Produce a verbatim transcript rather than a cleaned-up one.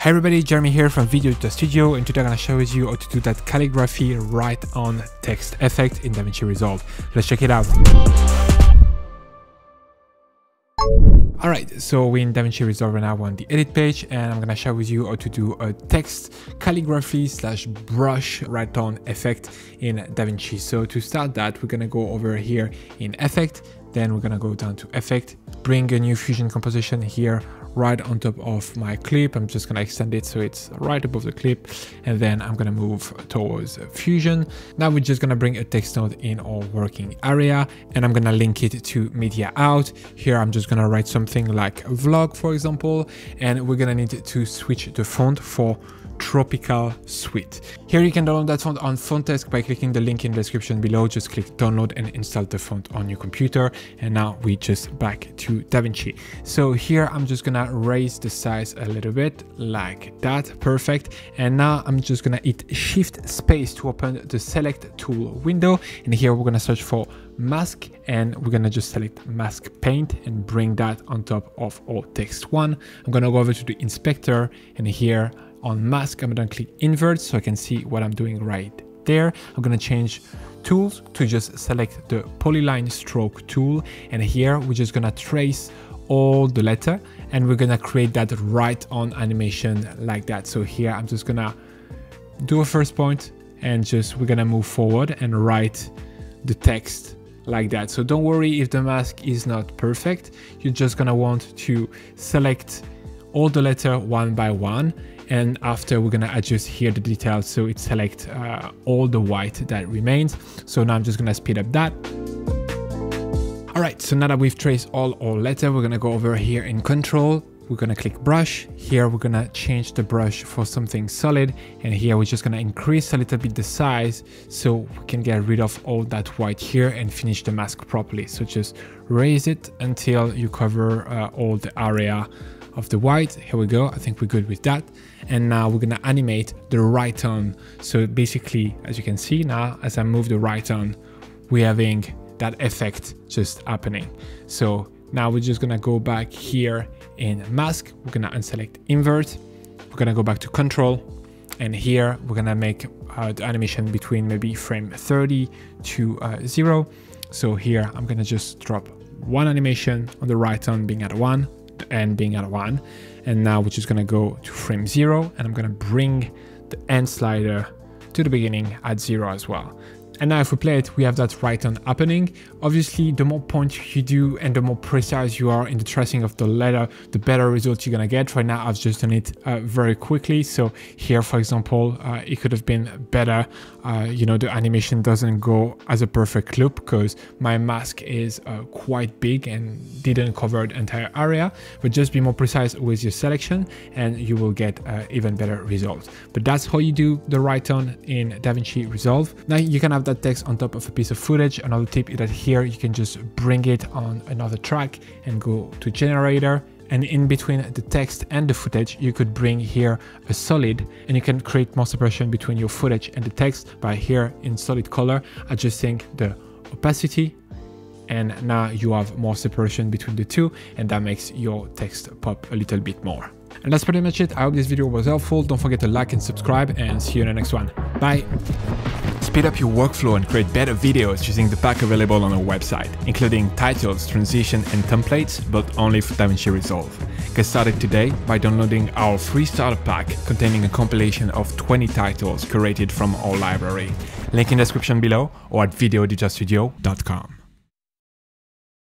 Hey everybody, Jeremy here from Video Editor Studio, and today I'm going to show you how to do that calligraphy right on text effect in DaVinci Resolve. Let's check it out. Alright, so we're in DaVinci Resolve right now on the edit page, and I'm going to share with you how to do a text calligraphy slash brush right on effect in DaVinci. So to start that, we're going to go over here in effect, then we're going to go down to effect, bring a new fusion composition here right on top of my clip. I'm just going to extend it so it's right above the clip, and then I'm going to move towards fusion. Now we're just going to bring a text node in our working area, and I'm going to link it to media out. Here I'm just going to write something like vlog, for example, and we're going to need to switch the font for Tropical Suite. Here you can download that font on Fontesk by clicking the link in the description below. Just click download and install the font on your computer. And now we just back to DaVinci. So here I'm just gonna raise the size a little bit like that. Perfect. And now I'm just gonna hit shift space to open the select tool window, and here we're gonna search for mask, and we're gonna just select mask paint and bring that on top of our text one. I'm gonna go over to the inspector, and here on mask, I'm gonna click invert so I can see what I'm doing right there. I'm gonna change tools to just select the polyline stroke tool, and here we're just gonna trace all the letter, and we're gonna create that right on animation like that. So here I'm just gonna do a first point, and just we're gonna move forward and write the text like that. So don't worry if the mask is not perfect, you're just gonna want to select all the letter one by one, and after we're gonna adjust here the details so it selects uh, all the white that remains. So now I'm just gonna speed up that. All right, so now that we've traced all our letter, we're gonna go over here in control. We're gonna click brush. Here we're gonna change the brush for something solid, and here we're just gonna increase a little bit the size so we can get rid of all that white here and finish the mask properly. So just raise it until you cover uh, all the area of the white. Here we go. I think we're good with that. And now we're gonna animate the right on. So basically, as you can see now, as I move the right on, we're having that effect just happening. So now we're just gonna go back here in mask. We're gonna unselect invert. We're gonna go back to control. And here we're gonna make uh, the animation between maybe frame thirty to uh, zero. So here I'm gonna just drop one animation on the right on being at one. End being at one, and now we're just gonna go to frame zero, and I'm gonna bring the end slider to the beginning at zero as well. And now if we play it, we have that right on happening. Obviously, the more points you do and the more precise you are in the tracing of the letter, the better results you're gonna get. Right now, I've just done it uh, very quickly. So here, for example, uh, it could have been better. Uh, you know, the animation doesn't go as a perfect loop because my mask is uh, quite big and didn't cover the entire area. But just be more precise with your selection and you will get uh, even better results. But that's how you do the right on in DaVinci Resolve. Now you can have that text on top of a piece of footage. Another tip is that here you can just bring it on another track and go to generator, and in between the text and the footage you could bring here a solid, and you can create more separation between your footage and the text by here in solid color adjusting the opacity, and now you have more separation between the two, and that makes your text pop a little bit more. And that's pretty much it. I hope this video was helpful. Don't forget to like and subscribe, and see you in the next one. Bye. Speed up your workflow and create better videos using the pack available on our website, including titles, transition, and templates, but only for DaVinci Resolve. Get started today by downloading our free starter pack containing a compilation of twenty titles curated from our library. Link in the description below or at video editor studio dot com.